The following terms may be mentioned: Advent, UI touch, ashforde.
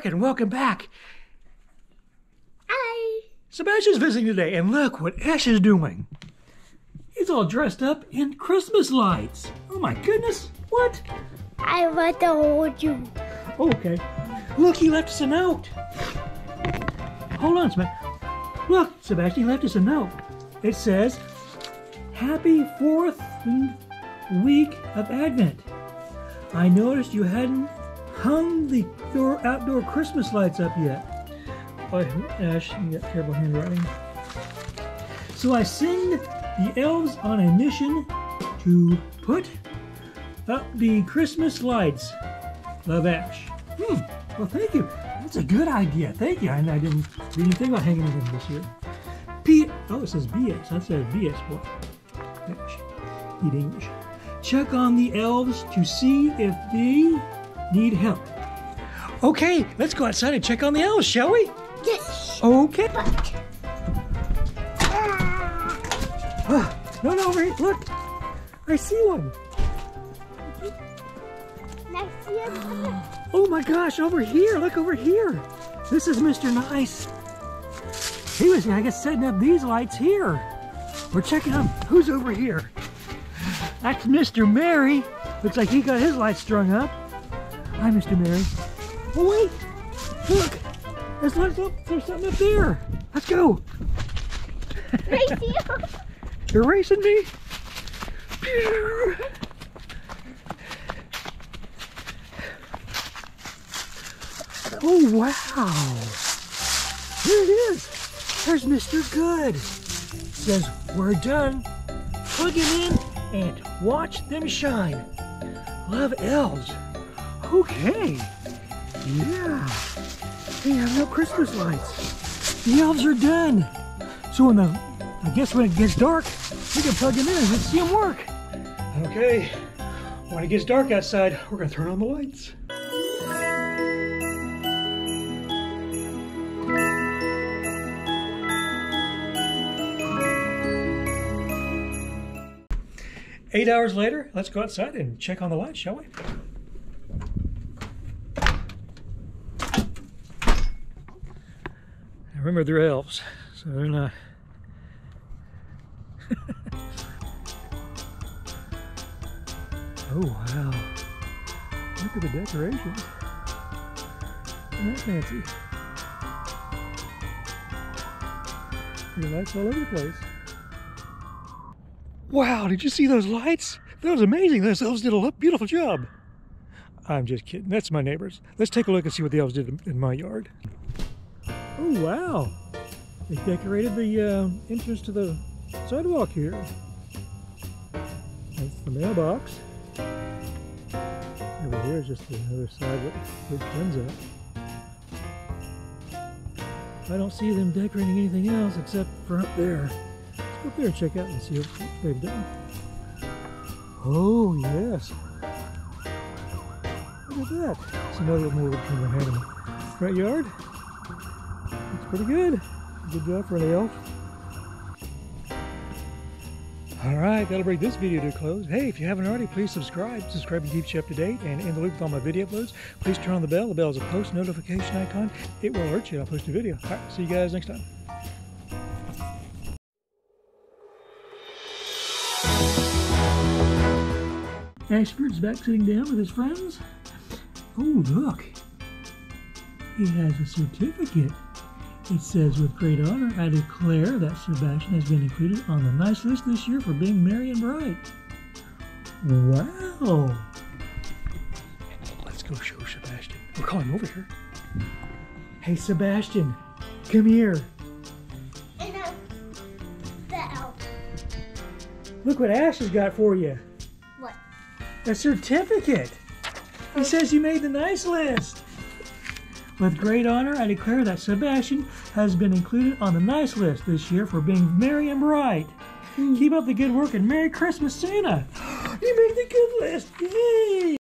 Birkin, welcome back. Hi. Sebastian's visiting today, and look what Ash is doing. He's all dressed up in Christmas lights. Oh my goodness, what? I want to hold you. Oh, okay. Look, he left us a note. Hold on, Sebastian. Look, Sebastian left us a note. It says, Happy 4th week of Advent. I noticed you hadn't hung your outdoor Christmas lights up yet. Oh, Ash, you got terrible handwriting. So I send the elves on a mission to put up the Christmas lights. Love, Ash. Well, thank you. That's a good idea. Thank you. And I didn't think about hanging with them this year. Oh, it says BS. That says BS. Boy. Ash. Eat English. Check on the elves to see if they need help. Okay, let's go outside and check on the elves, shall we? Yes. Okay. Ah, no, no, over here. Look. I see one. Oh my gosh, over here. Look over here. This is Mr. Nice. He was, I guess, setting up these lights here. We're checking out who's over here. That's Mr. Merry. Looks like he got his lights strung up. Hi, Mr. Merry. Oh, wait. Look. There's something up there. Let's go. Race you. You're racing me? Oh, wow. Here it is. There's Mr. Good. It says, we're done. Plug him in and watch them shine. Love, elves. Okay. Yeah. They have no Christmas lights. The elves are done. So I guess when it gets dark, we can plug them in and see them work. Okay. When it gets dark outside, we're going to turn on the lights. Eight hours later, let's go outside and check on the lights, shall we? I remember they're elves, so they're not. Oh wow! Look at the decoration. Isn't that fancy? There's lights all over the place. Wow, did you see those lights? That was amazing. Those elves did a beautiful job. I'm just kidding. That's my neighbors. Let's take a look and see what the elves did in my yard. Oh, wow. They decorated the entrance to the sidewalk here. That's the mailbox. Over here is just the other side where it comes up. I don't see them decorating anything else except for up there. Go up there and check out and see what they've done. Oh, yes. Look at that. It's another one between the hand in the front yard. It's pretty good. Good job for an elf. All right, that'll bring this video to a close. Hey, if you haven't already, please subscribe. Subscribing keeps you up to date and in the loop with all my video uploads. Please turn on the bell. The bell is a post notification icon. It will alert you when I post a video. All right, see you guys next time. Ashforde's back sitting down with his friends. Oh, look. He has a certificate. It says, with great honor, I declare that Sebastian has been included on the nice list this year for being merry and bright. Wow. Let's go show Sebastian. We'll call him over here. Hey, Sebastian, come here. And the elf. Look what Ash has got for you. A certificate. It says you made the nice list. With great honor, I declare that Sebastian has been included on the nice list this year for being merry and bright. Keep up the good work and Merry Christmas, Santa. You made the good list. Yay!